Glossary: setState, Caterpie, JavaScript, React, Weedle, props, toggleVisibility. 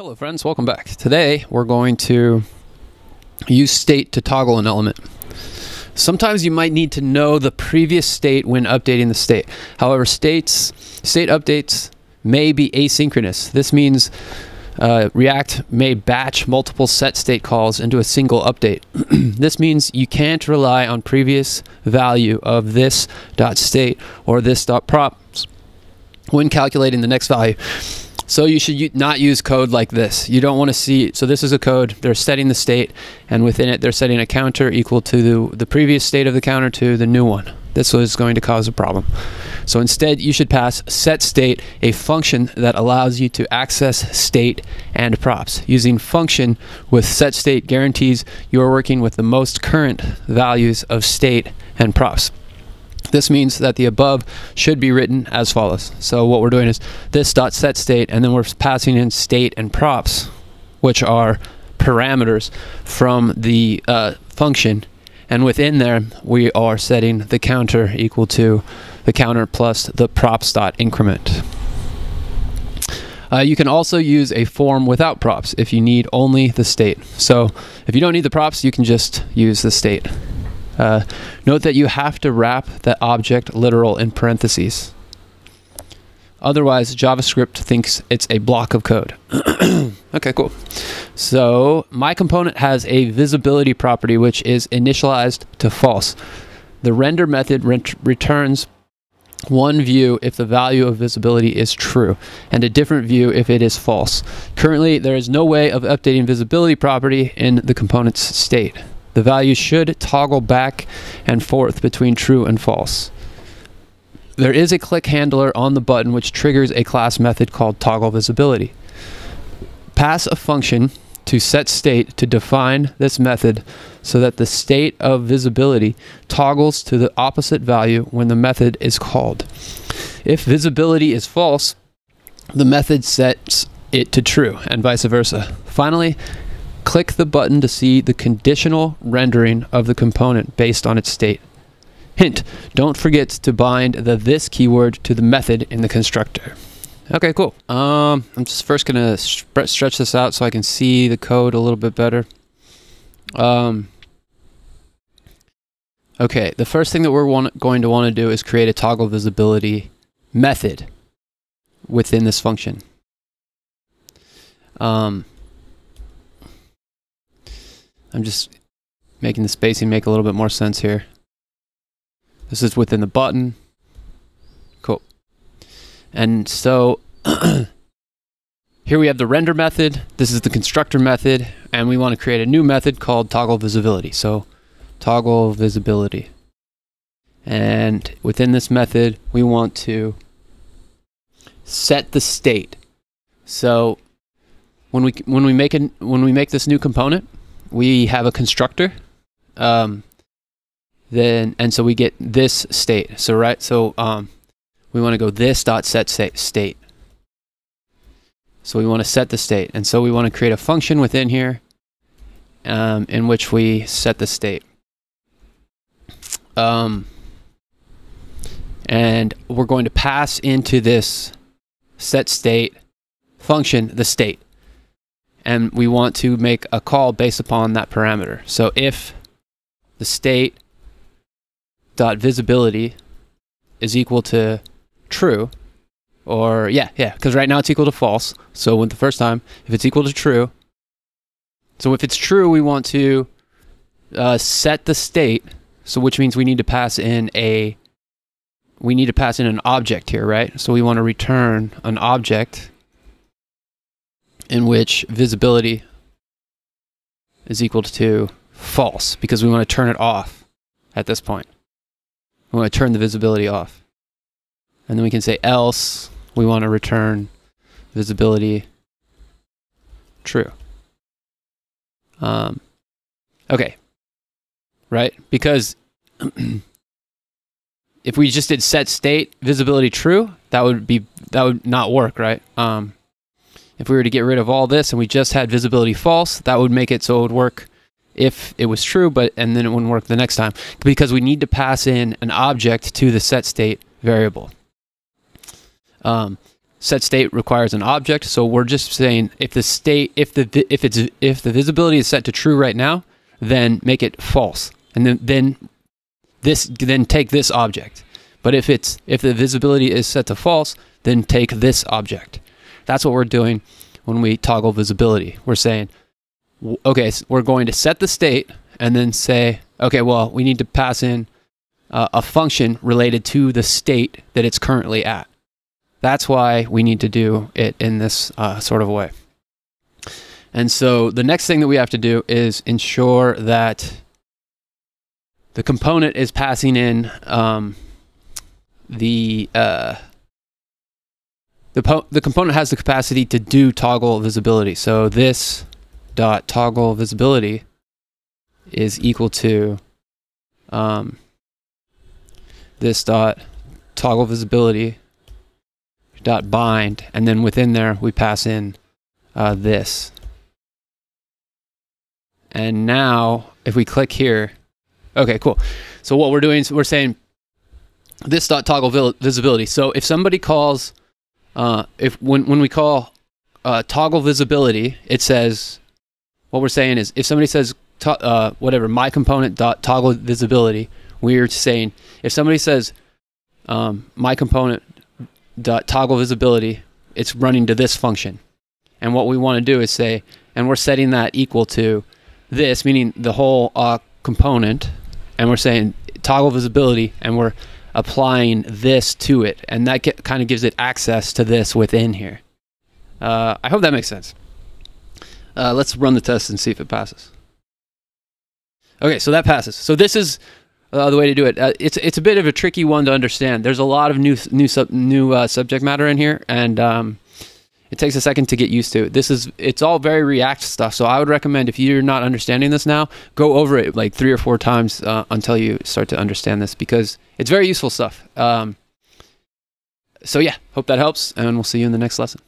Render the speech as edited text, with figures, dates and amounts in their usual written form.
Hello friends, welcome back. Today we're going to use state to toggle an element. Sometimes you might need to know the previous state when updating the state. However, state updates may be asynchronous. This means React may batch multiple setState calls into a single update. This means you can't rely on previous value of this.state or this.props when calculating the next value. So you should not use code like this. You don't want to see, so this is a code, they're setting the state, and within it they're setting a counter equal to the previous state of the counter to the new one. This is going to cause a problem. So instead you should pass setState, a function that allows you to access state and props. Using function with setState guarantees you're working with the most current values of state and props. This means that the above should be written as follows. So what we're doing is this.setState, and then we're passing in state and props, which are parameters from the function. And within there, we are setting the counter equal to the counter plus the props.increment. You can also use a form without props if you need only the state. So if you don't need the props, you can just use the state. Note that you have to wrap the object literal in parentheses. Otherwise, JavaScript thinks it's a block of code. Okay, cool. So my component has a visibility property, which is initialized to false. The render method returns one view if the value of visibility is true, and a different view if it is false. Currently, there is no way of updating visibility property in the component's state. The value should toggle back and forth between true and false. There is a click handler on the button which triggers a class method called toggleVisibility. Pass a function to setState to define this method so that the state of visibility toggles to the opposite value when the method is called. If visibility is false, the method sets it to true and vice versa. Finally, click the button to see the conditional rendering of the component based on its state. Hint, don't forget to bind the this keyword to the method in the constructor. Okay, cool. I'm just first gonna stretch this out so I can see the code a little bit better. Okay, the first thing that we're going to want to do is create a toggle visibility method within this function. I'm just making the spacing make a little bit more sense here. This is within the button. Cool. And so here we have the render method. This is the constructor method, and we want to create a new method called toggleVisibility. So toggleVisibility. And within this method, we want to set the state. So when we make this new component, we have a constructor, so we get this state. So we want to go this.setState. So we want to set the state, and so we want to create a function within here in which we set the state. And we're going to pass into this setState function the state. And we want to make a call based upon that parameter. So if the state.visibility is equal to true, or because right now it's equal to false. So with the first time, if it's equal to true, so if it's true, we want to set the state. So which means we need to pass in an object here, right? So we want to return an object in which visibility is equal to false, because we want to turn it off at this point. We want to turn the visibility off. And then we can say else, we want to return visibility true. Okay, right? Because if we just did set state visibility true, that would not work, right? If we were to get rid of all this and we just had visibility false, that would make it so it would work if it was true, and then it wouldn't work the next time, because we need to pass in an object to the setState variable. Set state requires an object, so we're just saying if the state, if the visibility is set to true right now, then make it false, and then take this object. But if the visibility is set to false, then take this object. That's what we're doing when we toggle visibility. We're saying, okay, so we're going to set the state, and then say, okay, well, we need to pass in a function related to the state that it's currently at. That's why we need to do it in this sort of way. And so the next thing that we have to do is ensure that the component is passing in the component has the capacity to do toggle visibility. So this dot toggle visibility is equal to this dot toggle visibility dot bind, and then within there we pass in this. And now if we click here, okay, cool. So what we're doing is we're saying this dot toggle visibility. So if somebody calls, when we call toggle visibility, it says, what we're saying is if somebody says whatever my component dot toggle visibility, we're saying if somebody says my component dot toggle visibility, it's running to this function. And what we want to do is say, and we're setting that equal to this, meaning the whole component, and we're saying toggle visibility, and we're applying this to it, and that kind of gives it access to this within here. I hope that makes sense. Let's run the test and see if it passes. Okay, so that passes. So this is the way to do it. It's a bit of a tricky one to understand. There's a lot of new subject matter in here, and it takes a second to get used to. It's all very React stuff, so I would recommend if you're not understanding this now, go over it like 3 or 4 times until you start to understand this, because it's very useful stuff. So yeah, hope that helps, and we'll see you in the next lesson.